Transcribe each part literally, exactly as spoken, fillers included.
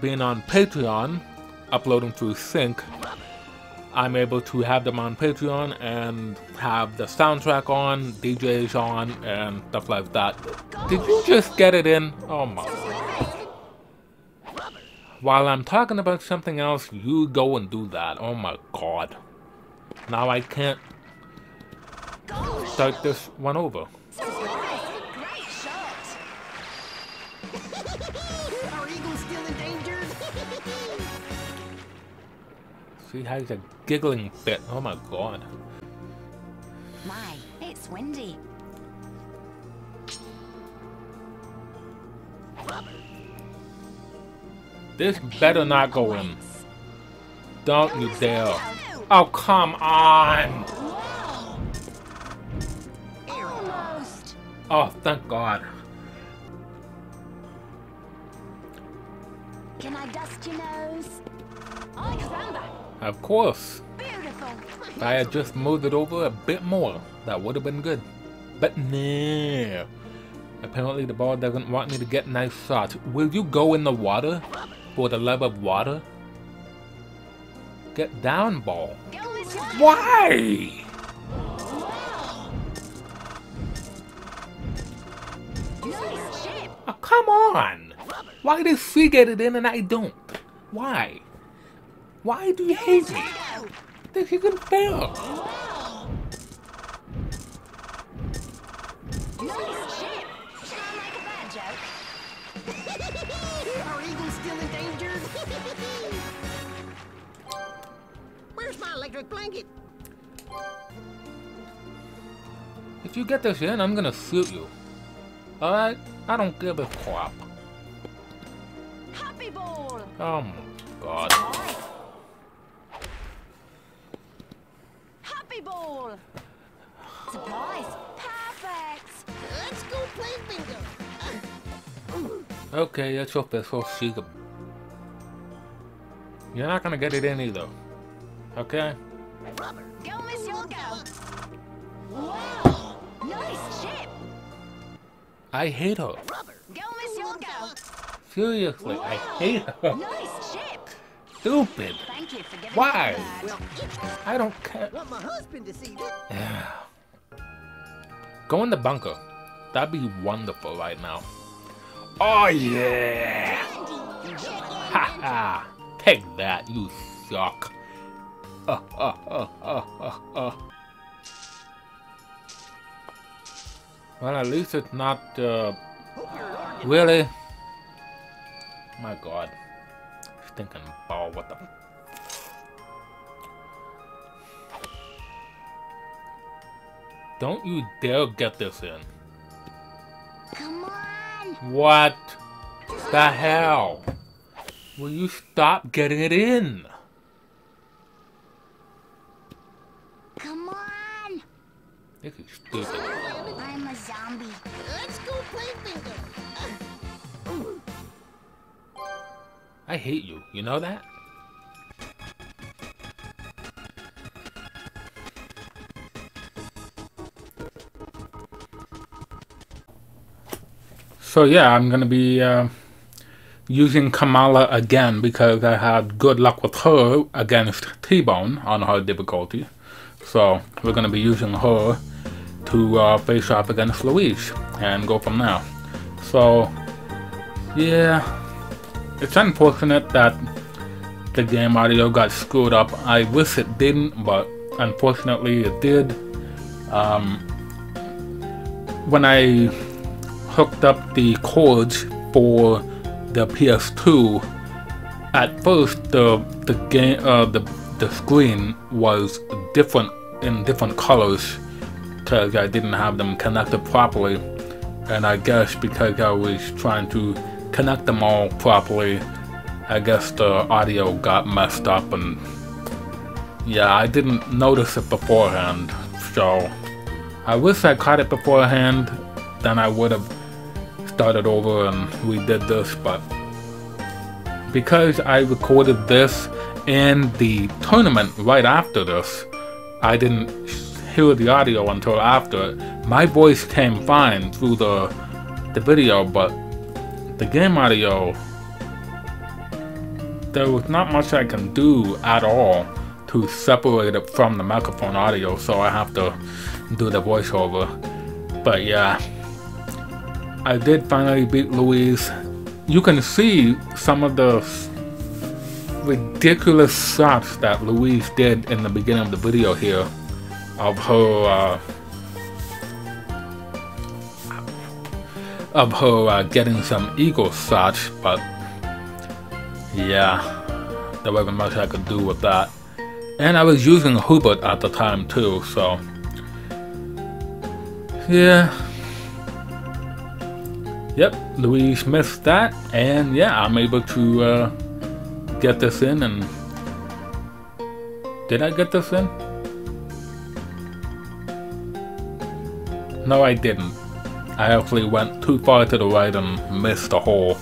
being on Patreon, uploading through Sync, I'm able to have them on Patreon and have the soundtrack on, D Js on, and stuff like that. Did you just get it in? Oh my god. While I'm talking about something else, you go and do that. Oh my god. Now I can't start this one over. She has a giggling fit. Oh my god. My, it's windy. This better not go in. Don't you dare. Oh, come on! Oh, thank god. Can I dust your nose? I remember. Of course. Beautiful. If I had just moved it over a bit more, that would have been good. But nah. Apparently the ball doesn't want me to get nice shots. Will you go in the water? For the love of water? Get down, ball. Why? Wow. Oh, come on. Why does she get it in and I don't? Why? Why do you hate me? This isn't fair. Are eagles still in danger? Where's my electric blanket? If you get this in, I'm gonna shoot you. Alright? I don't give a crap. Happy ball! Oh my god. Ball. Surprise! Perfect! Let's go play bingo! Okay, that's official. She's a... You're not gonna get it in either. Okay? Rubber. Go, miss, you'll go! Wow! Nice chip! I hate her. Rubber. Go, miss, you'll go! Seriously, wow. I hate her. Nice chip! Stupid. Thank you for giving why? Well, I don't care. Want my husband to see that. Yeah. Go in the bunker. That'd be wonderful right now. Oh yeah! Haha! Take that, you suck. Uh, uh, uh, uh, uh, uh. Well, at least it's not uh, really. My God. Thinking ball, what the don't you dare get this in. Come on. What the hell? Will you stop getting it in? Come on. This is stupid. I'm a zombie. Let's go play bingo. I hate you, you know that? So yeah, I'm gonna be uh, using Kamala again because I had good luck with her against T-Bone on her difficulty. So we're gonna be using her to uh, face off against Louise and go from there. So yeah. It's unfortunate that the game audio got screwed up. I wish it didn't, but unfortunately it did. Um, when I hooked up the cords for the P S two, at first the the game uh, the the screen was different in different colors because I didn't have them connected properly, and I guess because I was trying to connect them all properly, I guess the audio got messed up, and yeah, I didn't notice it beforehand, so I wish I caught it beforehand, then I would have started over and redid this, but because I recorded this and the tournament right after this, I didn't hear the audio until after. My voice came fine through the, the video, but the game audio there was not much I can do at all to separate it from the microphone audio, so I have to do the voiceover. But yeah, I did finally beat Louise. You can see some of the ridiculous shots that Louise did in the beginning of the video here of her uh, of her uh, getting some eagle shots, but yeah, there wasn't much I could do with that. And I was using Hubert at the time too, so yeah. Yep, Louise missed that, and yeah, I'm able to uh, get this in. And did I get this in? No, I didn't. I actually went too far to the right and missed the hole,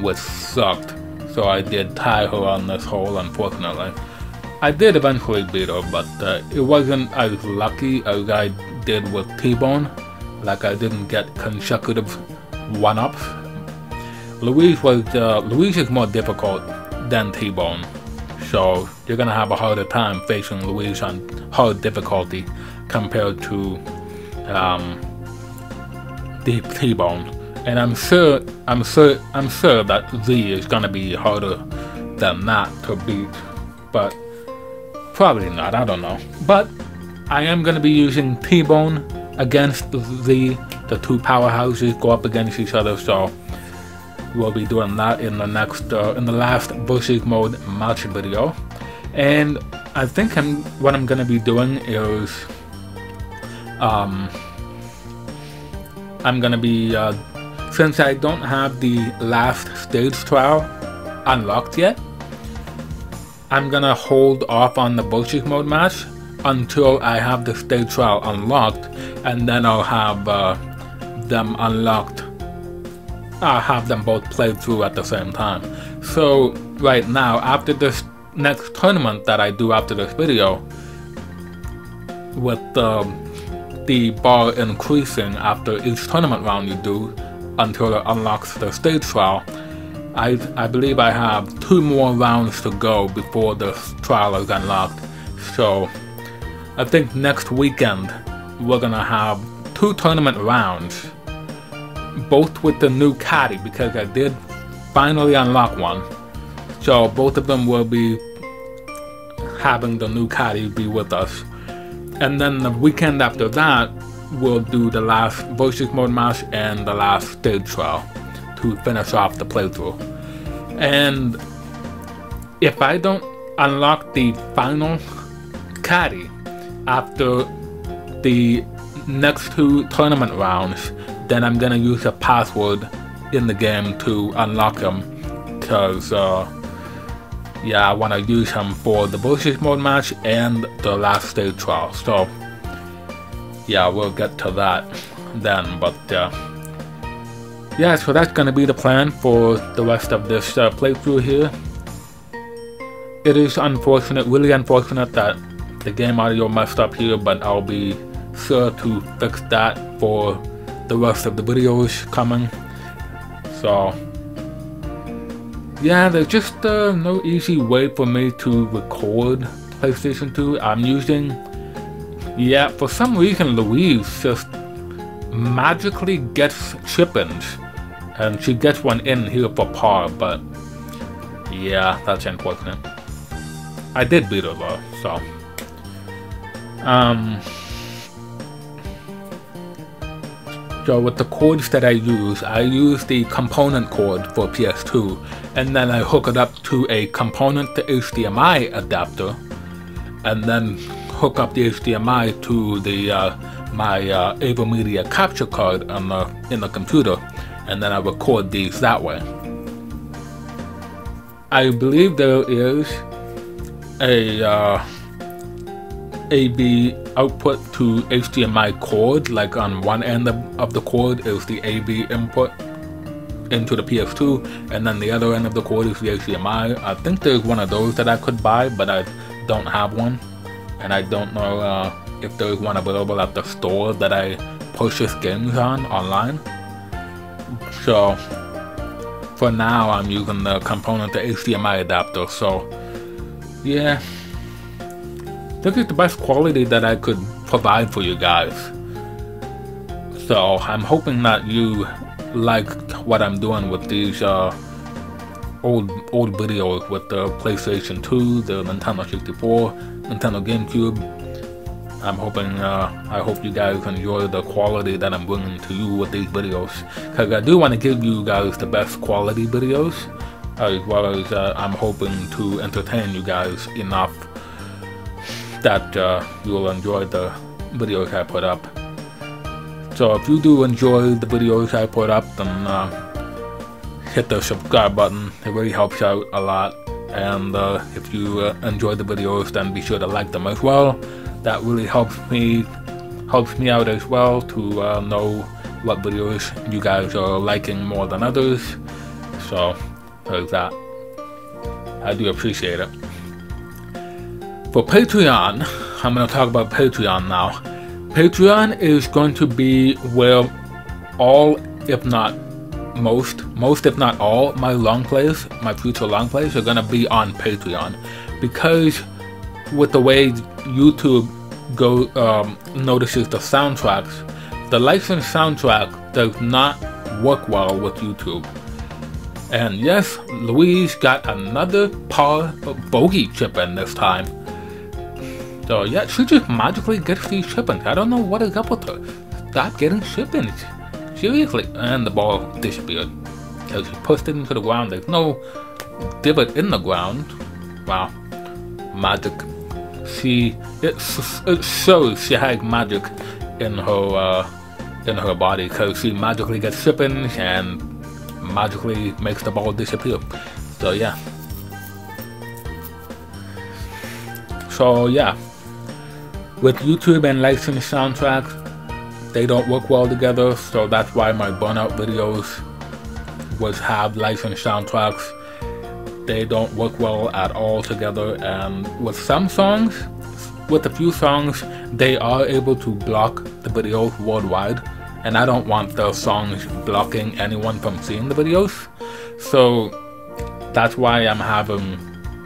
which sucked. So I did tie her on this hole, unfortunately. I did eventually beat her, but uh, it wasn't as lucky as I did with T-Bone. Like, I didn't get consecutive one-ups. Louise was uh, Louise is more difficult than T-Bone, so you're gonna have a harder time facing Louise on hard difficulty compared to um, the T-Bone. And I'm sure, I'm sure, I'm sure that Z is gonna be harder than that to beat, but probably not. I don't know. But I am gonna be using T-Bone against Z. The two powerhouses go up against each other, so we'll be doing that in the next, uh, in the last versus mode match video. And I think I'm, what I'm gonna be doing is, um, I'm gonna be, uh, since I don't have the last stage trial unlocked yet, I'm gonna hold off on the versus mode match until I have the stage trial unlocked, and then I'll have, uh, them unlocked. I'll have them both played through at the same time. So right now, after this next tournament that I do after this video, with uh, the bar increasing after each tournament round you do until it unlocks the stage trial, I, I believe I have two more rounds to go before the trial is unlocked. So I think next weekend we're gonna have two tournament rounds, both with the new caddy, because I did finally unlock one. So both of them will be having the new caddy be with us. And then the weekend after that, we'll do the last versus mode match and the last stage trial to finish off the playthrough. And if I don't unlock the final caddy after the next two tournament rounds, then I'm gonna use a password in the game to unlock him, because uh, yeah, I want to use him for the versus mode match and the last stage trial. So yeah, we'll get to that then. But uh, yeah, so that's gonna be the plan for the rest of this uh, playthrough here. It is unfortunate, really unfortunate, that the game audio messed up here, but I'll be sure to fix that for the rest of the videos coming. So yeah, there's just uh, no easy way for me to record PlayStation two. I'm using, yeah, for some reason Louise just magically gets chip-ins, and she gets one in here for par, but yeah, that's unfortunate. I did beat her though, so Um, so with the cords that I use, I use the component cord for P S two, and then I hook it up to a component to H D M I adapter, and then hook up the H D M I to the uh, my uh, AVerMedia capture card on the, in the computer, and then I record these that way. I believe there is a uh, A B output to H D M I cord. Like on one end of, of the cord is the A B input into the P S two, and then the other end of the cord is the H D M I. I think there's one of those that I could buy, but I don't have one, and I don't know uh, if there's one available at the store that I purchase games on online. So for now I'm using the component, the H D M I adapter, so yeah, this is the best quality that I could provide for you guys. So I'm hoping that you like what I'm doing with these uh, old old videos with the PlayStation two, the Nintendo sixty-four, Nintendo GameCube. I'm hoping, uh, I hope you guys enjoy the quality that I'm bringing to you with these videos, because I do want to give you guys the best quality videos, as well as uh, I'm hoping to entertain you guys enough that uh, you'll enjoy the videos I put up. So if you do enjoy the videos I put up, then uh, hit the subscribe button, it really helps out a lot. And uh, if you uh, enjoy the videos, then be sure to like them as well. That really helps me, helps me out as well to uh, know what videos you guys are liking more than others. So there's that. I do appreciate it. For Patreon, I'm going to talk about Patreon now. Patreon is going to be where all, if not most, most if not all, my long plays, my future long plays are going to be on Patreon, because with the way YouTube go um, notices the soundtracks, the licensed soundtrack does not work well with YouTube. And yes, Louise got another par bogey chip in this time. So yeah, she just magically gets these chip-ins. I don't know what is up with her. Stop getting chip-ins. Seriously. And the ball disappeared. Because she pushed it into the ground. There's no divot in the ground. Wow. Magic. She, it, it shows she has magic in her uh, in her body, because she magically gets chip-ins and magically makes the ball disappear. So yeah. So yeah, with YouTube and licensed soundtracks, they don't work well together. So that's why my Burnout videos was have licensed soundtracks. They don't work well at all together, and with some songs, with a few songs, they are able to block the videos worldwide, and I don't want those songs blocking anyone from seeing the videos. So that's why I'm having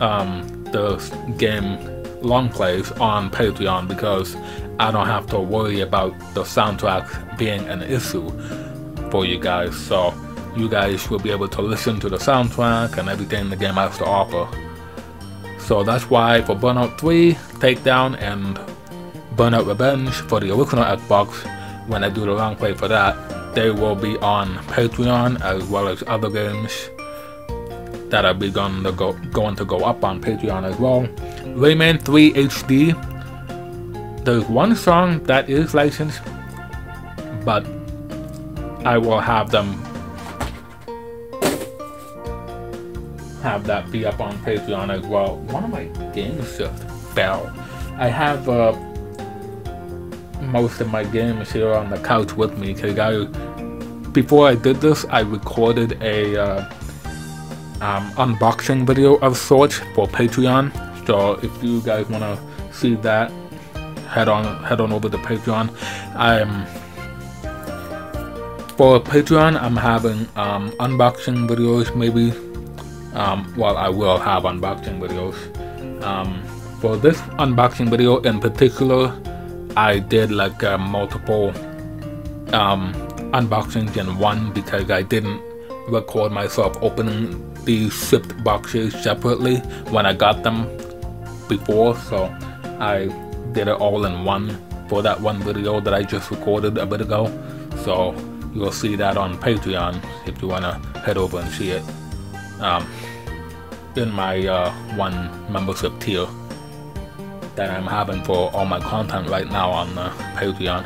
um, the game long plays on Patreon, because I don't have to worry about the soundtracks being an issue for you guys. So you guys will be able to listen to the soundtrack and everything the game has to offer. So that's why for Burnout three, Takedown, and Burnout Revenge for the original Xbox, when I do the long play for that, they will be on Patreon, as well as other games that are going to go, going to go up on Patreon as well. Rayman three H D, there's one song that is licensed, but I will have them have that be up on Patreon as well. One of my games just fell. I have uh, most of my games here on the couch with me, because I, before I did this, I recorded a uh, um, unboxing video of sorts for Patreon. So if you guys want to see that, head on head on over to Patreon. I'm for Patreon. I'm having um, unboxing videos maybe. Um, well, I will have unboxing videos. Um, for this unboxing video in particular, I did like uh, multiple um, unboxings in one, because I didn't record myself opening these shipped boxes separately when I got them before. So I did it all in one for that one video that I just recorded a bit ago. So you'll see that on Patreon if you want to head over and see it. Um, in my uh, one membership tier that I'm having for all my content right now on uh, Patreon.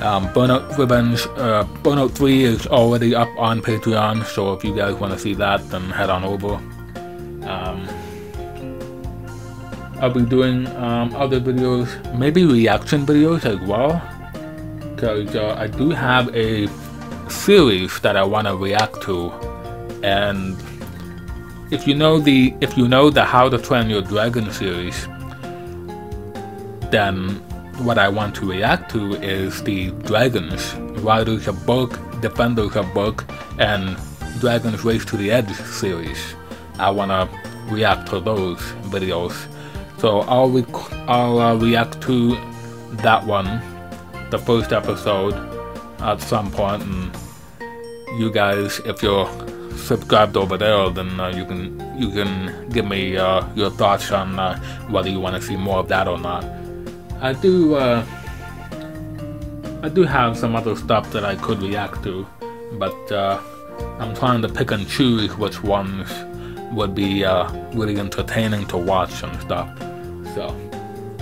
Um, Burnout Revenge, uh, Burnout three is already up on Patreon, so if you guys want to see that, then head on over. Um, I'll be doing um, other videos, maybe reaction videos as well, because uh, I do have a series that I want to react to, and if you know the if you know the How to Train Your Dragon series, then what I want to react to is the Dragons, Riders of Berk, Defenders of Berk, and Dragons Race to the Edge series. I want to react to those videos, so I'll, rec I'll uh, react to that one, the first episode, at some point, and you guys, if you're subscribed over there, then uh, you can you can give me uh, your thoughts on uh, whether you want to see more of that or not. I do uh, I do have some other stuff that I could react to, but uh, I'm trying to pick and choose which ones would be uh, really entertaining to watch and stuff. So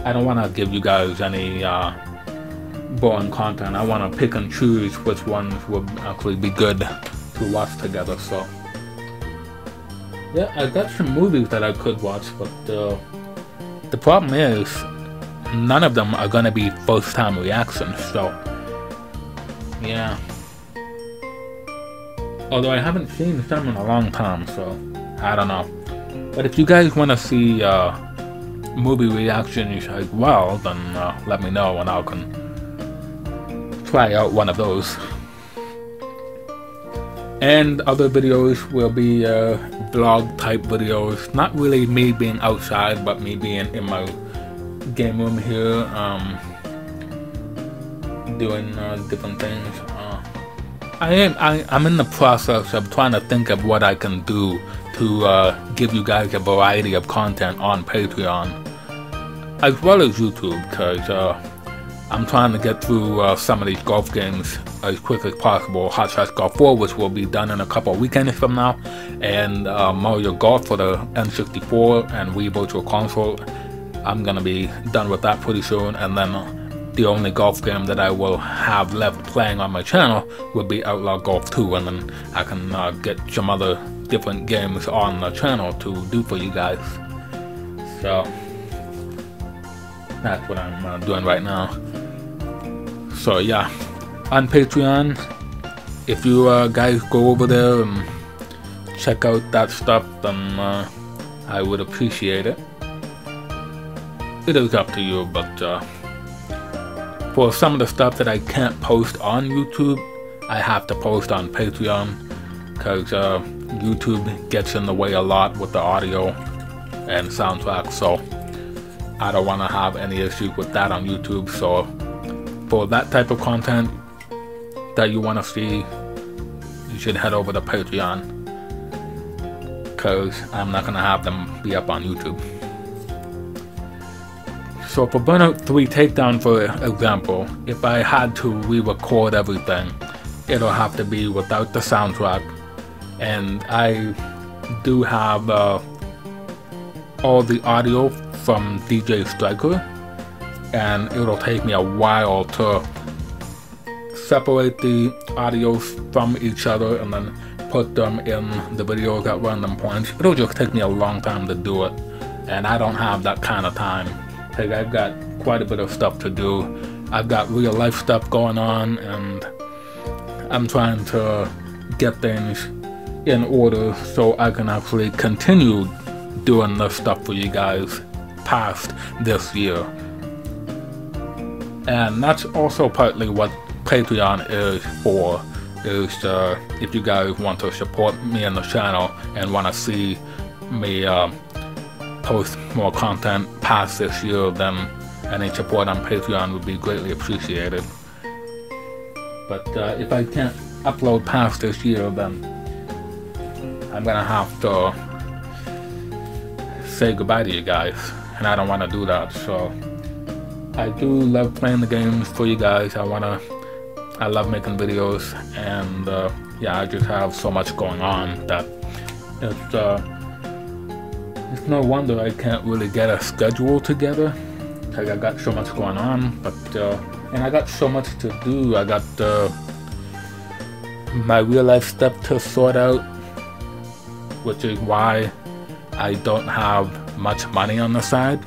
I don't want to give you guys any uh, boring content. I want to pick and choose which ones would actually be good to watch together. So yeah, I got some movies that I could watch, but uh, the problem is none of them are gonna be first time reactions. So yeah, although I haven't seen some in a long time, so I don't know. But if you guys want to see uh, movie reactions as well, then uh, let me know and I can try out one of those. And other videos will be uh, vlog type videos. Not really me being outside, but me being in my game room here, um, doing uh, different things. Uh, I am, I, I'm in the process of trying to think of what I can do to uh, give you guys a variety of content on Patreon, as well as YouTube, because uh, I'm trying to get through uh, some of these golf games as quick as possible. Hot Shots Golf four, which will be done in a couple of weekends from now, and uh, Mario Golf for the N sixty-four and Wii Virtual Console. I'm going to be done with that pretty soon, and then uh, the only golf game that I will have left playing on my channel will be Outlaw Golf two, and then I can uh, get some other different games on the channel to do for you guys. So that's what I'm uh, doing right now. So yeah, on Patreon, if you uh, guys go over there and check out that stuff, then uh, I would appreciate it. It is up to you, but uh, for some of the stuff that I can't post on YouTube, I have to post on Patreon, because uh, YouTube gets in the way a lot with the audio and soundtrack, so I don't want to have any issue with that on YouTube. So for that type of content that you want to see, you should head over to Patreon, because I'm not going to have them be up on YouTube. So for Burnout three Takedown, for example, if I had to re-record everything, it'll have to be without the soundtrack. And I do have uh, all the audio from D J Stryker, and it'll take me a while to separate the audios from each other and then put them in the videos at random points. It'll just take me a long time to do it, and I don't have that kind of time, because I've got quite a bit of stuff to do. I've got real life stuff going on, and I'm trying to get things in order so I can actually continue doing this stuff for you guys past this year. And that's also partly what Patreon is for, is uh, if you guys want to support me and the channel and want to see me uh, post more content past this year, then any support on Patreon would be greatly appreciated. But uh, if I can't upload past this year, then I'm gonna have to say goodbye to you guys, and I don't want to do that. So I do love playing the games for you guys. I wanna, I love making videos, and uh, yeah, I just have so much going on that it's uh, it's no wonder I can't really get a schedule together, because I got so much going on. But uh, and I got so much to do. I got uh, my real life stuff to sort out, which is why I don't have much money on the side,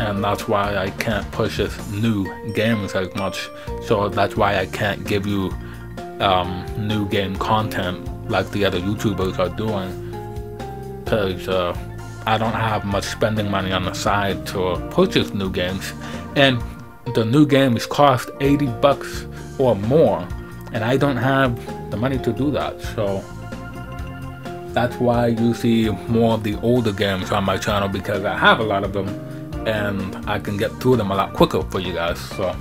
and that's why I can't purchase new games as much. So that's why I can't give you um, new game content like the other YouTubers are doing, because uh, I don't have much spending money on the side to purchase new games, and the new games cost eighty bucks or more and I don't have the money to do that, so that's why you see more of the older games on my channel, because I have a lot of them and I can get through them a lot quicker for you guys. So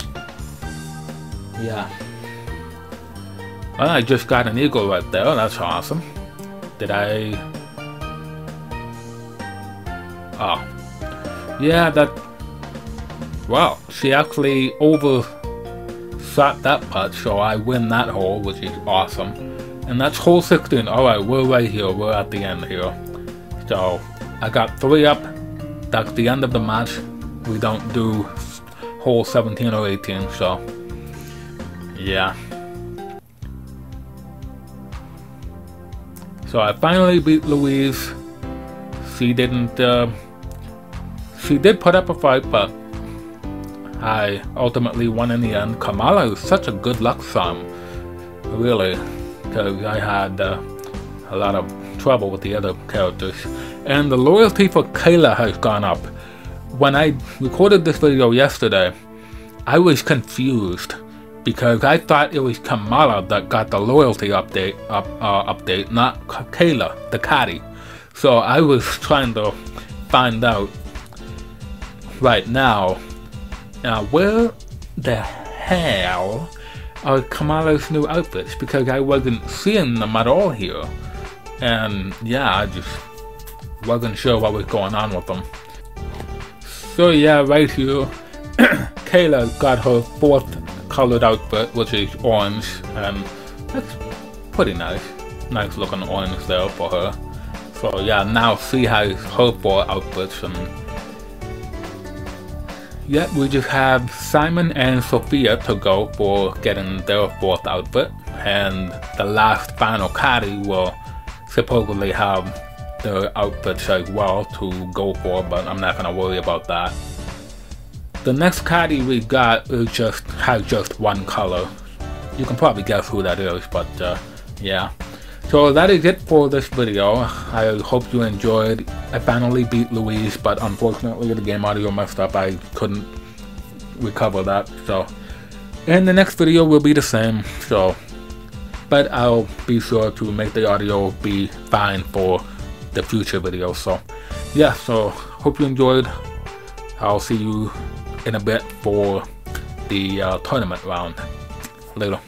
yeah, well, I just got an eagle right there, that's awesome. Did I? Oh yeah, that, wow, she actually overshot that putt, so I win that hole, which is awesome. And that's hole sixteen. Alright, we're right here. We're at the end here. So, I got three up. That's the end of the match. We don't do hole seventeen or eighteen, so... yeah. So I finally beat Louise. She didn't... Uh, she did put up a fight, but... I ultimately won in the end. Kamala is such a good luck charm. Really. Because I had uh, a lot of trouble with the other characters. And the loyalty for Kayla has gone up. When I recorded this video yesterday, I was confused because I thought it was Kamala that got the loyalty update, up, uh, update, not Kayla, the caddy. So I was trying to find out right now, uh, where the hell are Kamala's new outfits, because I wasn't seeing them at all here, and yeah, I just wasn't sure what was going on with them. So yeah, right here, Kayla got her fourth colored outfit, which is orange, and that's pretty nice. Nice looking orange there for her. So yeah, now she has her four outfits, and yep, we just have Simon and Sophia to go for getting their fourth outfit, and the last final caddy will supposedly have their outfits as well to go for, but I'm not gonna worry about that. The next caddy we got is just has just one color. You can probably guess who that is, but uh, yeah. So that is it for this video. I hope you enjoyed. I finally beat Louise, but unfortunately the game audio messed up. I couldn't recover that, so. And the next video will be the same, so. But I'll be sure to make the audio be fine for the future videos, so. Yeah, so hope you enjoyed. I'll see you in a bit for the uh, tournament round. Later.